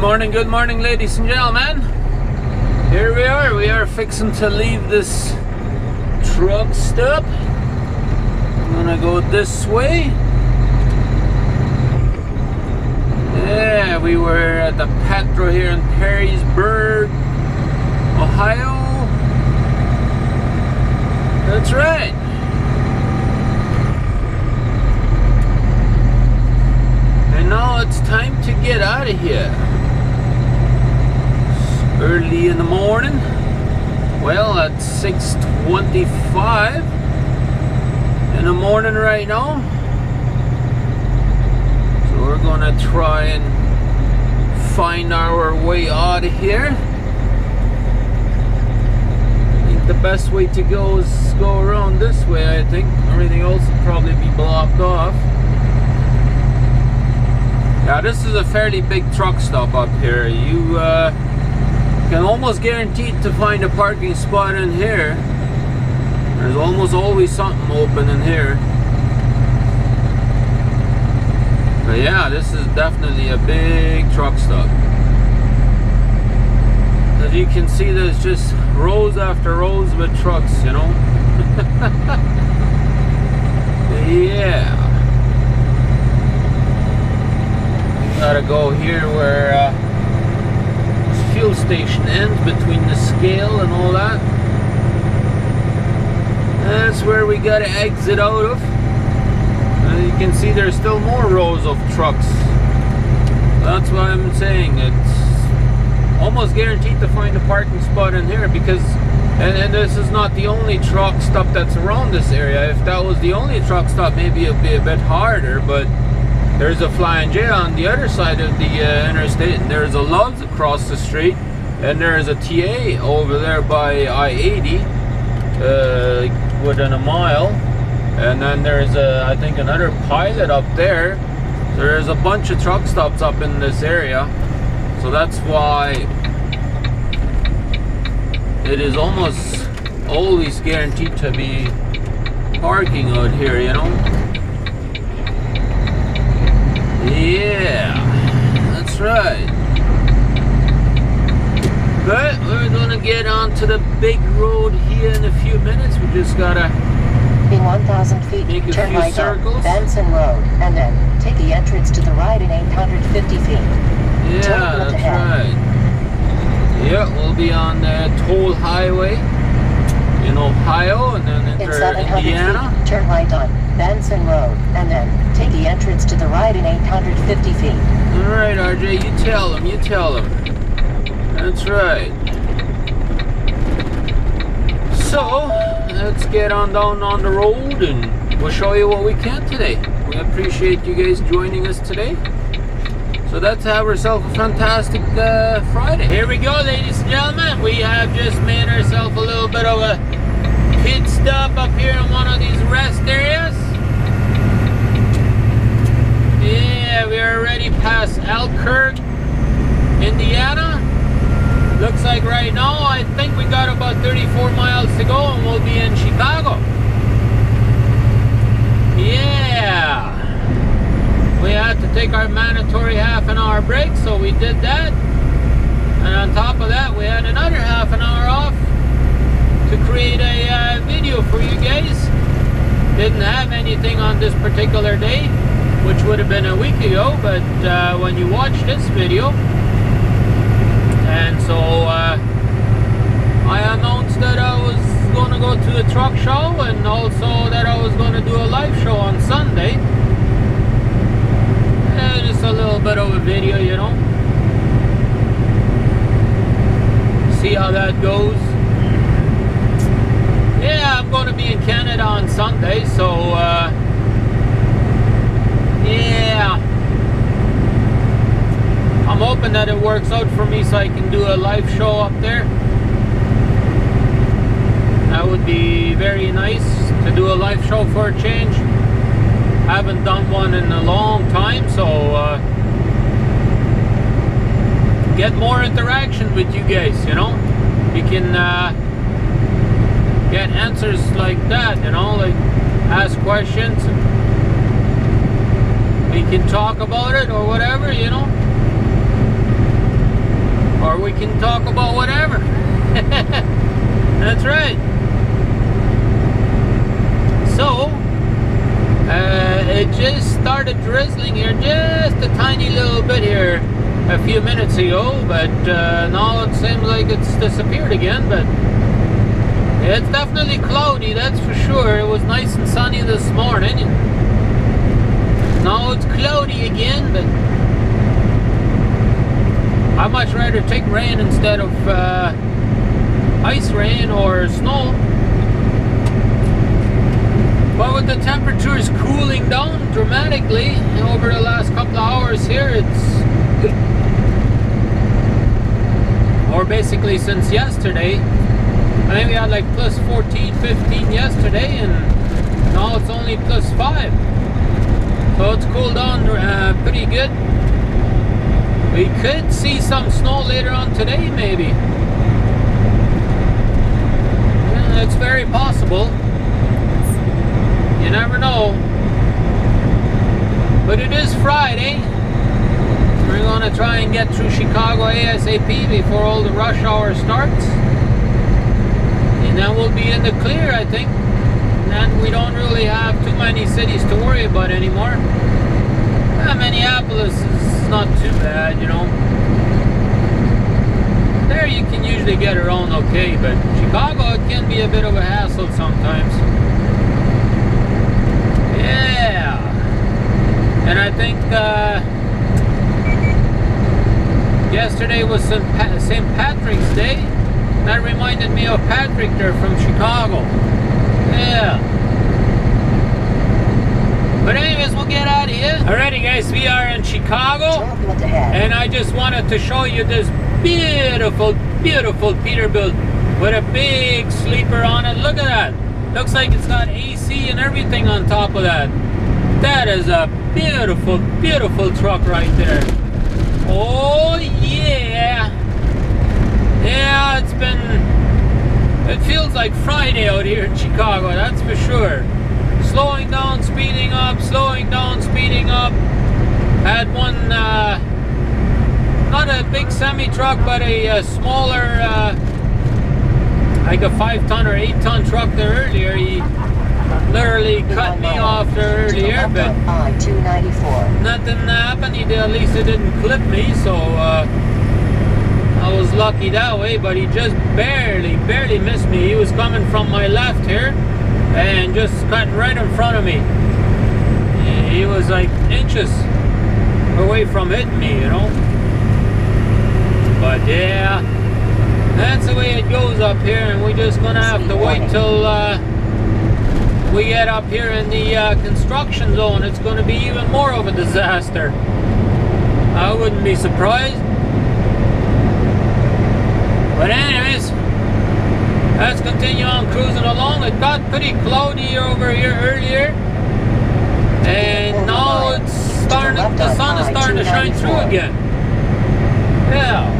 Good morning, ladies and gentlemen. Here we are fixing to leave this truck stop. I'm gonna go this way. Yeah, we were at the Petro here in Perrysburg, Ohio. That's right. And now it's time to get out of here. It's early in the morning. Well, it's 6:25 in the morning right now. So we're gonna try and find our way out of here. The best way to go is go around this way. I think everything else will probably be blocked off. Now this is a fairly big truck stop up here. You can almost guarantee to find a parking spot in here. There's almost always something open in here. But yeah, this is definitely a big truck stop. As you can see, there's just rows after rows with trucks, you know. Yeah. We gotta go here where this fuel station ends, between the scale and all that. That's where we gotta exit out of. As you can see, there's still more rows of trucks. That's what I'm saying. It's almost guaranteed to find a parking spot in here, because and this is not the only truck stop that's around this area. If that was the only truck stop, maybe it'd be a bit harder, but there's a Flying J on the other side of the interstate, and there's a Love's across the street, and there's a TA over there by I-80 within a mile, and then there's I think another Pilot up there. There's a bunch of truck stops up in this area. So that's why it is almost always guaranteed to be parking out here, you know? Yeah, that's right. But we're gonna get onto the big road here in a few minutes. We just gotta in 1,000 feet, make a turn few right circles. Up Benson Road, and then take the entrance to the right in 850 feet. Yeah, that's right. Yeah, we'll be on the toll highway in Ohio, and then enter Indiana. Feet, turn right on Benson Road, and then take the entrance to the right in 850 feet. All right, RJ, you tell them, you tell them. That's right. So, let's get on down on the road, and we'll show you what we can today. We appreciate you guys joining us today. So that's ourselves a fantastic Friday. Here we go, ladies and gentlemen. We have just made ourselves a little bit of a pit stop up here in one of these rest areas. Yeah, we are already past Elkhart, Indiana. Looks like right now, I think we got about 34 miles to go, and we'll be in Chicago. Yeah. We had to take our mandatory half-an-hour break, so we did that. And on top of that, we had another half-an-hour off to create a video for you guys. Didn't have anything on this particular day, which would have been a week ago, but when you watch this video, and so I announced that I was going to go to a truck show, and also that I was going to do a live show on Sunday. Just a little bit of a video, you know, see how that goes. Yeah, I'm going to be in Canada on Sunday, so yeah, I'm hoping that it works out for me so I can do a live show up there. That would be very nice to do a live show for a change. I haven't done one in a long time, so get more interaction with you guys, you know. You can get answers like that, you know, like ask questions, we can talk about it or whatever, you know. or we can talk about whatever. That's right. So it just started drizzling here just a tiny little bit here a few minutes ago, but now it seems like it's disappeared again. But it's definitely cloudy, that's for sure. It was nice and sunny this morning. Now it's cloudy again, but I'd much rather take rain instead of ice rain or snow. But with the temperatures cooling down dramatically over the last couple of hours here, it's... or basically since yesterday. I think we had like plus 14, 15 yesterday, and now it's only plus 5. So it's cooled down pretty good. We could see some snow later on today, maybe. Yeah, it's very possible. You never know. But it is Friday. We're gonna try and get through Chicago ASAP before all the rush hour starts. And then we'll be in the clear, I think. And we don't really have too many cities to worry about anymore. Yeah, Minneapolis is not too bad, you know. There you can usually get around okay, but Chicago, it can be a bit of a hassle sometimes. Yeah. And I think yesterday was St. Patrick's Day. That reminded me of Patrick there from Chicago. Yeah. But anyways, we'll get out of here. Alrighty guys, we are in Chicago. And I just wanted to show you this beautiful, beautiful Peterbilt with a big sleeper on it. Look at that. Looks like it's got AC and everything on top of that. That is a beautiful, beautiful truck right there. Oh yeah. Yeah, it's been, it feels like Friday out here in Chicago, that's for sure. Slowing down, speeding up, slowing down, speeding up. Had one, not a big semi-truck, but a smaller, like a 5-ton or 8-ton truck there earlier. He literally cut me off there earlier, but nothing happened. He did, at least it didn't clip me, so... I was lucky that way, but he just barely missed me. He was coming from my left here and just cut right in front of me. He was like inches away from hitting me, you know. But yeah, that's the way it goes up here, and we're just gonna have to wait till we get up here in the construction zone. It's gonna be even more of a disaster. I wouldn't be surprised. But anyways, let's continue on cruising along. It got pretty cloudy over here earlier, and now it's starting. The sun is starting to shine through again. Yeah,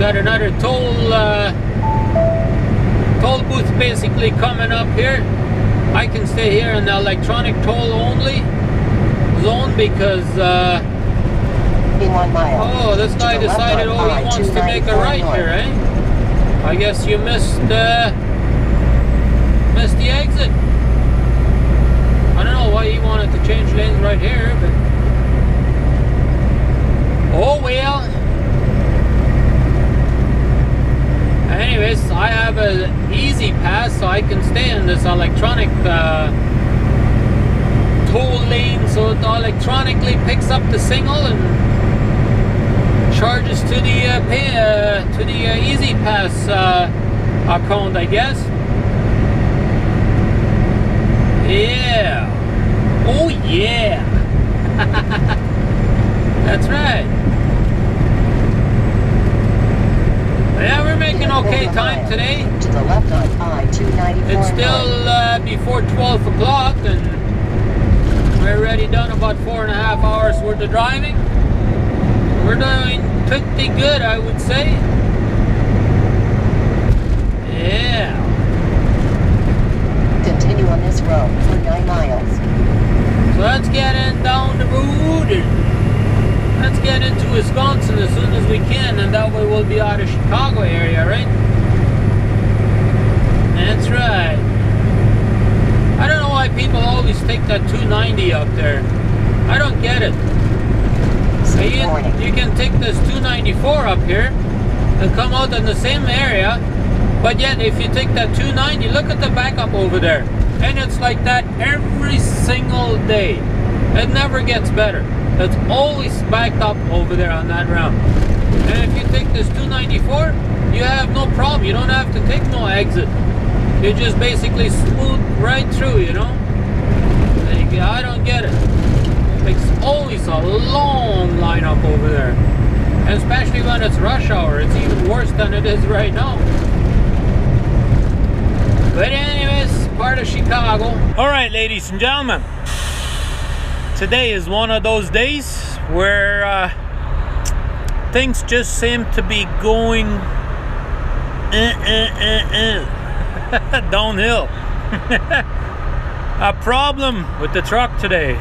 got another toll booth basically coming up here. I can stay here in the electronic toll only zone because. Oh, this guy decided, oh, he wants to make a right here, eh? I guess you missed the exit. I don't know why he wanted to change lanes right here, but... oh, well. Anyways, I have an easy pass, so I can stay in this electronic toll lane, so it electronically picks up the signal and... charges to the EasyPass account, I guess. Yeah. Oh yeah. That's right. Yeah, we're making okay time today. It's still before 12 o'clock, and we're already done about 4.5 hours worth of driving. We're doing pretty good, I would say. Yeah. Continue on this road for 9 miles. So let's get in down the road and let's get into Wisconsin as soon as we can, and that way we'll be out of Chicago area, right? That's right. I don't know why people always take that 290 up there. I don't get it. You can take this 294 up here and come out in the same area, but yet if you take that 290, look at the backup over there. And it's like that every single day. It never gets better. It's always backed up over there on that round. And if you take this 294, you have no problem. You don't have to take no exit. You just basically smooth right through, you know? I don't get it. It's always a long lineup over there. And especially when it's rush hour, it's even worse than it is right now. But anyways, part of Chicago. All right, ladies and gentlemen. Today is one of those days where things just seem to be going downhill. A problem with the truck today.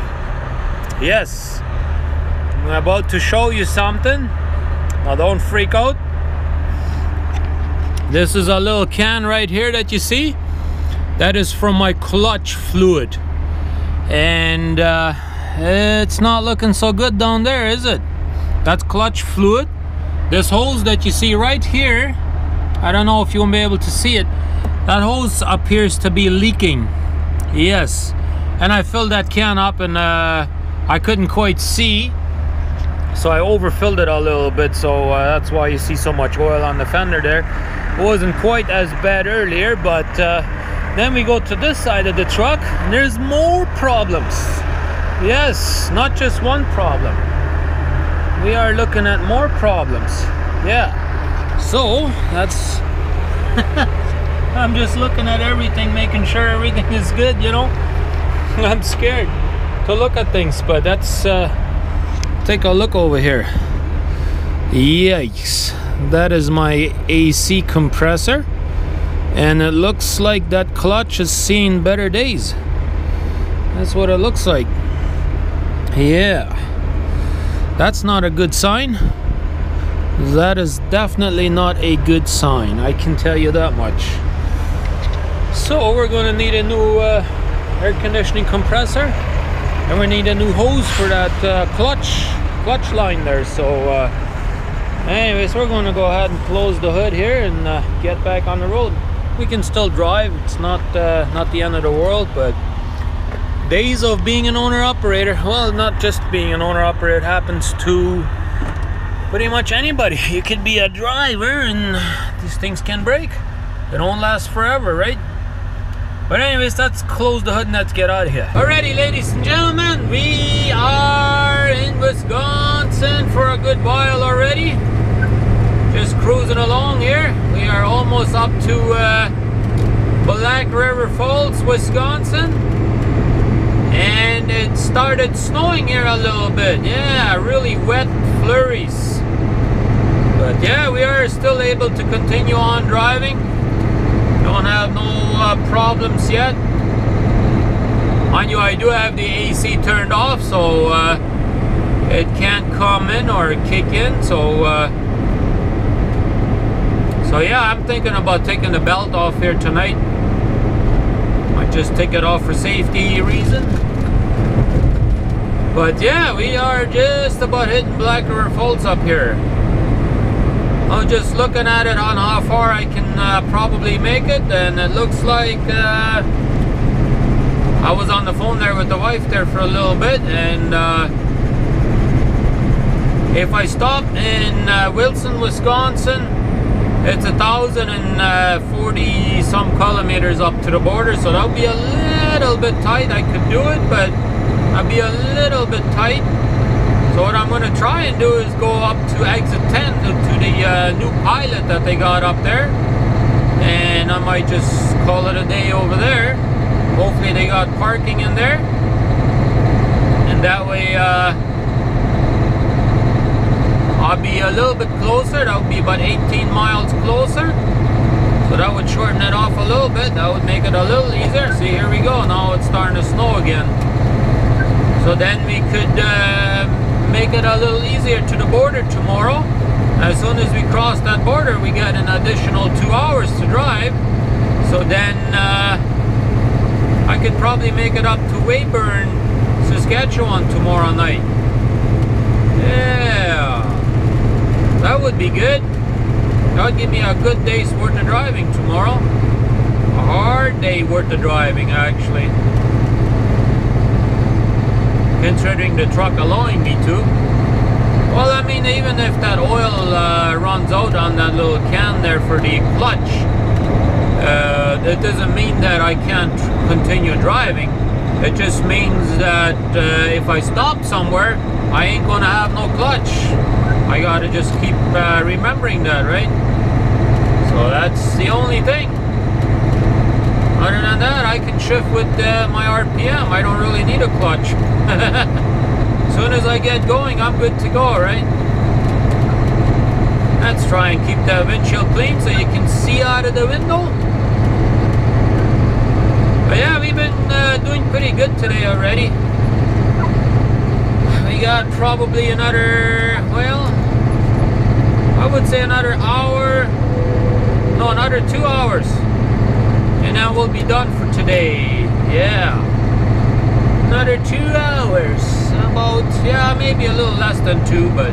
Yes, I'm about to show you something. Now don't freak out. This is a little can right here that you see. That is from my clutch fluid. And it's not looking so good down there, is it? That's clutch fluid. This hose that you see right here, I don't know if you'll be able to see it, that hose appears to be leaking. Yes, and I filled that can up and I couldn't quite see, so I overfilled it a little bit, so that's why you see so much oil on the fender there. It wasn't quite as bad earlier, but then we go to this side of the truck and there's more problems. Yes, not just one problem. We are looking at more problems. Yeah. So, that's... I'm just looking at everything, making sure everything is good, you know? I'm scared to look at things, but that's... take a look over here. Yikes. That is my AC compressor. And it looks like that clutch has seen better days. That's what it looks like. Yeah, that's not a good sign. That is definitely not a good sign, I can tell you that much. So we're gonna need a new air conditioning compressor, and we need a new hose for that clutch line there. So anyways, we're gonna go ahead and close the hood here and get back on the road. We can still drive. It's not the end of the world, but days of being an owner-operator, well, not just being an owner-operator, it happens to pretty much anybody. You could be a driver and these things can break. They don't last forever, right? But anyways, let's close the hood and let's get out of here. Alrighty, ladies and gentlemen, we are in Wisconsin for a good while already. Just cruising along here. We are almost up to Black River Falls, Wisconsin. And it started snowing here a little bit. Yeah, really wet flurries. But yeah, we are still able to continue on driving. Don't have no problems yet. Mind you, I do have the AC turned off, so it can't come in or kick in. So, yeah, I'm thinking about taking the belt off here tonight. Might just take it off for safety reasons. But yeah, we are just about hitting Black River Falls up here. I'm just looking at it on how far I can probably make it, and it looks like I was on the phone there with the wife there for a little bit, and if I stop in Wilson, Wisconsin, it's 1,040 some kilometers up to the border, so that'll be a little bit tight. I could do it, but I'll be a little bit tight. So what I'm gonna try and do is go up to exit 10 to the new pilot that they got up there, and I might just call it a day over there. Hopefully they got parking in there, and that way I'll be a little bit closer. That would be about 18 miles closer, so that would shorten it off a little bit. That would make it a little easier. See, here we go. Now it's starting to snow again. So then we could make it a little easier to the border tomorrow. As soon as we cross that border, we get an additional 2 hours to drive. So then I could probably make it up to Weyburn, Saskatchewan tomorrow night. Yeah, that would be good. That would give me a good day's worth of driving tomorrow. A hard day worth of driving, actually. Considering the truck allowing me to. Well, I mean, even if that oil runs out on that little can there for the clutch, that doesn't mean that I can't continue driving. It just means that if I stop somewhere, I ain't gonna have no clutch. I gotta just keep remembering that, right? So that's the only thing. Other than that, I can shift with my RPM. I don't really need a clutch. As soon as I get going, I'm good to go, right? Let's try and keep the windshield clean so you can see out of the window. But yeah, we've been doing pretty good today already. We got probably another, well, I would say another hour, no, another 2 hours. And now we'll be done for today. Yeah, another 2 hours, about, yeah, maybe a little less than two, but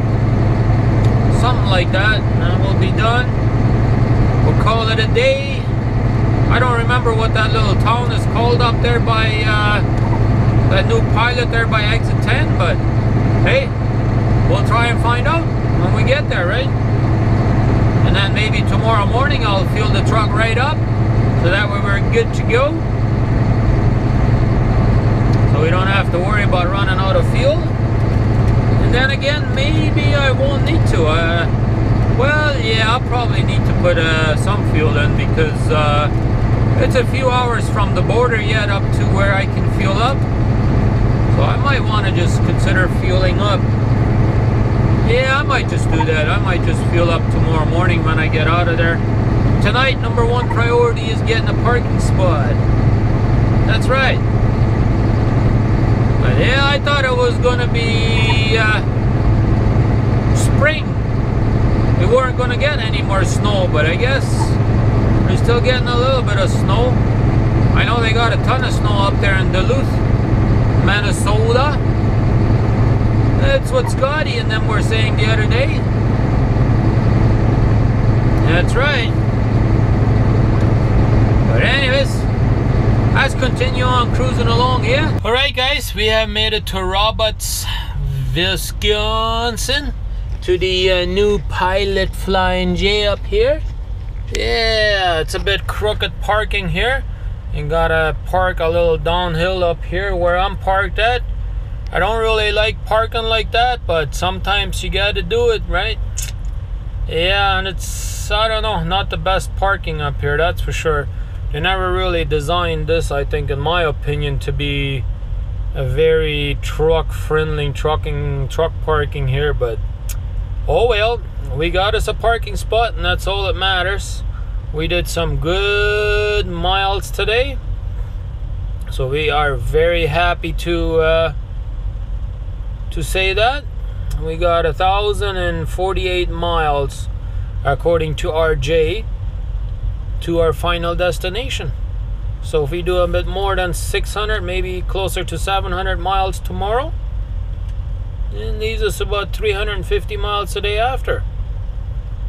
something like that, and we'll be done. We'll call it a day. I don't remember what that little town is called up there by that new pilot there by exit 10, but hey, we'll try and find out when we get there, right? And then maybe tomorrow morning I'll fuel the truck right up. So that way we're good to go. So we don't have to worry about running out of fuel. And then again, maybe I won't need to. Well, yeah, I'll probably need to put some fuel in because it's a few hours from the border yet up to where I can fuel up. So I might want to just consider fueling up. Yeah, I might just do that. I might just fuel up tomorrow morning when I get out of there. Tonight, number one priority is getting a parking spot. That's right. But yeah, I thought it was gonna be spring. We weren't gonna get any more snow, but I guess we're still getting a little bit of snow. I know they got a ton of snow up there in Duluth, Minnesota. That's what Scotty and them were saying the other day. That's right. But anyways, let's continue on cruising along here. Alright guys, we have made it to Roberts, Wisconsin, to the new Pilot Flying J up here. Yeah, it's a bit crooked parking here. You gotta park a little downhill up here where I'm parked at. I don't really like parking like that, but sometimes you gotta do it, right? Yeah, and it's, I don't know, not the best parking up here, that's for sure. They never really designed this, I think, in my opinion, to be a very truck-friendly truck parking here, but oh well, we got us a parking spot and that's all that matters. We did some good miles today, so we are very happy to say that. We got 1,048 miles, according to RJ, to our final destination. So if we do a bit more than 600, maybe closer to 700 miles tomorrow, then leaves us about 350 miles the day after.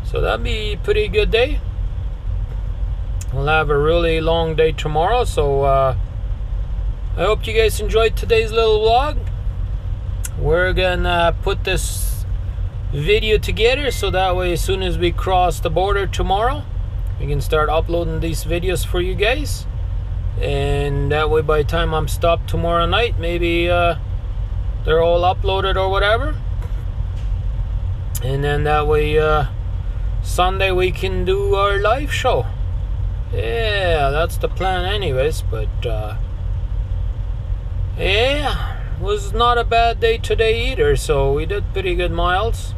So that'd be a pretty good day. We'll have a really long day tomorrow, so I hope you guys enjoyed today's little vlog. We're gonna put this video together so that way as soon as we cross the border tomorrow, we can start uploading these videos for you guys, and that way by the time I'm stopped tomorrow night, maybe they're all uploaded or whatever, and then that way Sunday we can do our live show. Yeah, that's the plan anyways. But yeah, it was not a bad day today either, so we did pretty good miles.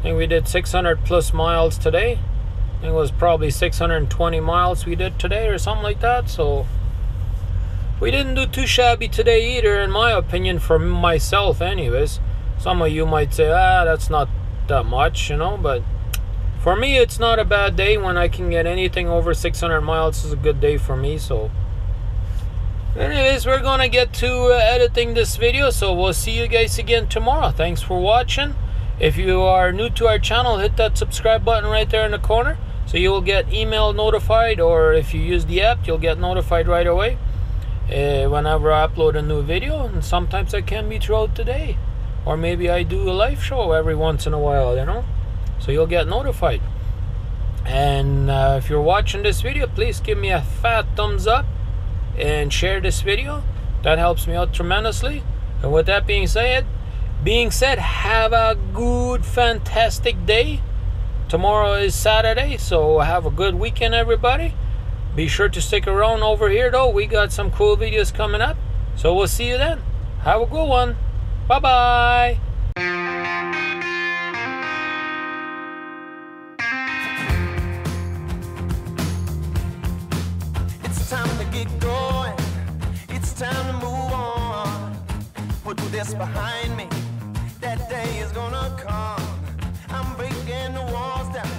I think we did 600 plus miles today. I think it was probably 620 miles we did today or something like that. So we didn't do too shabby today either, in my opinion, for myself anyways. Some of you might say, ah, that's not that much, you know, but for me, it's not a bad day. When I can get anything over 600 miles is a good day for me. So anyways, we're gonna get to editing this video, so we'll see you guys again tomorrow. Thanks for watching. If you are new to our channel, hit that subscribe button right there in the corner, so you will get email notified, or if you use the app, you'll get notified right away whenever I upload a new video. And sometimes I can be throughout the day, or maybe I do a live show every once in a while, you know, so you'll get notified. And if you're watching this video, please give me a fat thumbs up and share this video. That helps me out tremendously. And with that being said, have a good, fantastic day. Tomorrow is Saturday, so have a good weekend, everybody. Be sure to stick around over here, though. We got some cool videos coming up, so we'll see you then. Have a good one. Bye-bye. It's time to get going. It's time to move on. Put this behind me. That day is gonna come. I'm breaking the walls down.